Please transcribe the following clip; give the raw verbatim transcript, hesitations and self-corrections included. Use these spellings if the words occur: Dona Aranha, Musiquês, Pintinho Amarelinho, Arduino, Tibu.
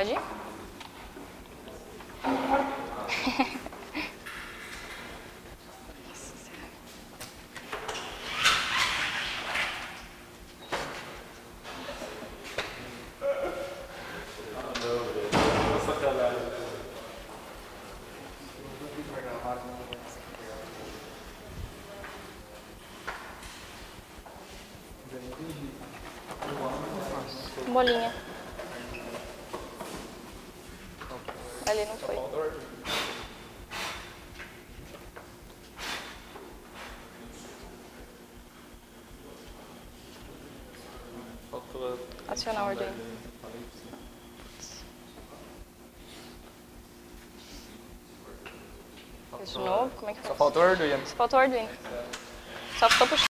Pode ir? Bolinha. Ali não foi. Acionar o Arduino. De novo, como é que foi? Só faltou o Arduino. Só faltou o Arduino. Só ficou puxando.